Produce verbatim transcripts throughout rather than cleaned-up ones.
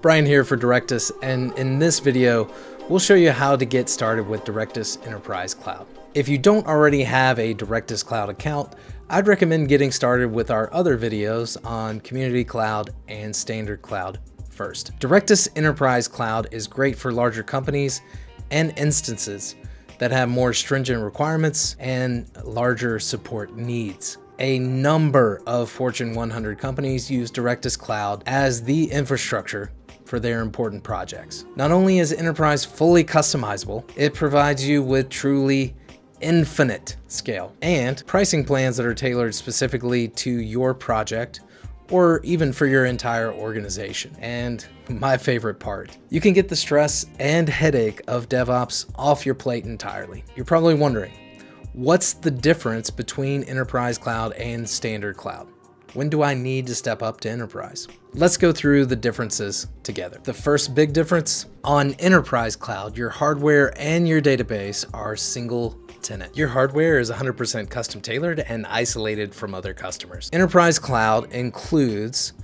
Brian here for Directus, and in this video, we'll show you how to get started with Directus Enterprise Cloud. If you don't already have a Directus Cloud account, I'd recommend getting started with our other videos on Community Cloud and Standard Cloud first. Directus Enterprise Cloud is great for larger companies and instances that have more stringent requirements and larger support needs. A number of Fortune one hundred companies use Directus Cloud as the infrastructure for their important projects. Not only is Enterprise fully customizable, it provides you with truly infinite scale and pricing plans that are tailored specifically to your project or even for your entire organization. And my favorite part, you can get the stress and headache of DevOps off your plate entirely. You're probably wondering, what's the difference between Enterprise Cloud and Standard Cloud? When do I need to step up to Enterprise? Let's go through the differences together. The first big difference, on Enterprise Cloud, your hardware and your database are single tenant. Your hardware is one hundred percent custom tailored and isolated from other customers. Enterprise Cloud includes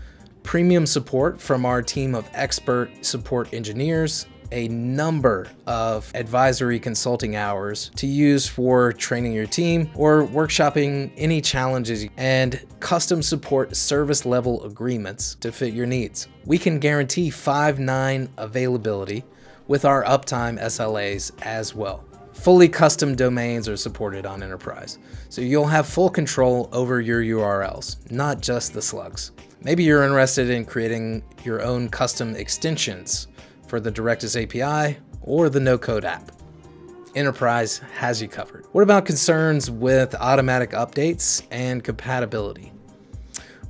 premium support from our team of expert support engineers, a number of advisory consulting hours to use for training your team or workshopping any challenges, and custom support service level agreements to fit your needs. We can guarantee five nine availability with our uptime S L As as well. Fully custom domains are supported on Enterprise, so you'll have full control over your U R Ls, not just the slugs. Maybe you're interested in creating your own custom extensions for the Directus A P I or the no-code app. Enterprise has you covered. What about concerns with automatic updates and compatibility?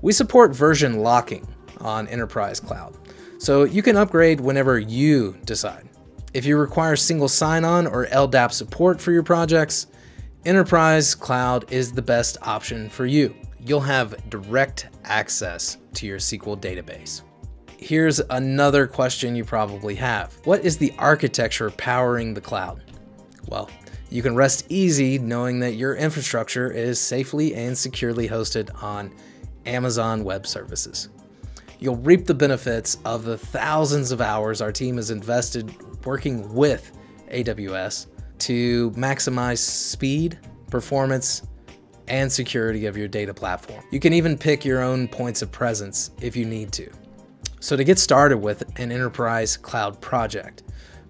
We support version locking on Enterprise Cloud, so you can upgrade whenever you decide. If you require single sign-on or L D A P support for your projects, Enterprise Cloud is the best option for you. You'll have direct access to your S Q L database. Here's another question you probably have. What is the architecture powering the cloud? Well, you can rest easy knowing that your infrastructure is safely and securely hosted on Amazon Web Services. You'll reap the benefits of the thousands of hours our team has invested working with A W S to maximize speed, performance, and security of your data platform. You can even pick your own points of presence if you need to. So to get started with an Enterprise Cloud project,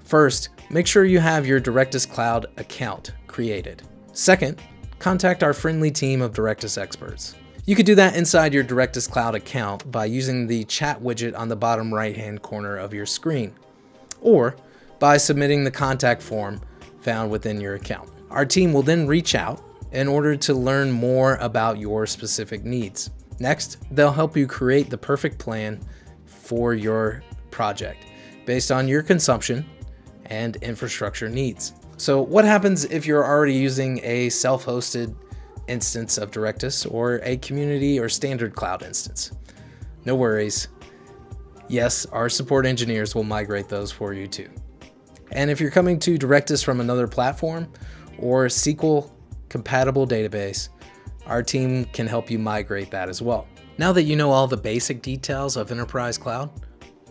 first, make sure you have your Directus Cloud account created. Second, contact our friendly team of Directus experts. You could do that inside your Directus Cloud account by using the chat widget on the bottom right-hand corner of your screen, or by submitting the contact form found within your account. Our team will then reach out in order to learn more about your specific needs. Next, they'll help you create the perfect plan for your project based on your consumption and infrastructure needs. So what happens if you're already using a self-hosted instance of Directus or a community or standard cloud instance? No worries. Yes, our support engineers will migrate those for you too. And if you're coming to Directus from another platform or S Q L compatible database, our team can help you migrate that as well. Now that you know all the basic details of Enterprise Cloud,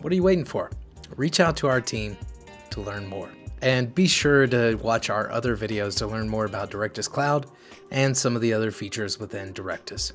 what are you waiting for? Reach out to our team to learn more. And be sure to watch our other videos to learn more about Directus Cloud and some of the other features within Directus.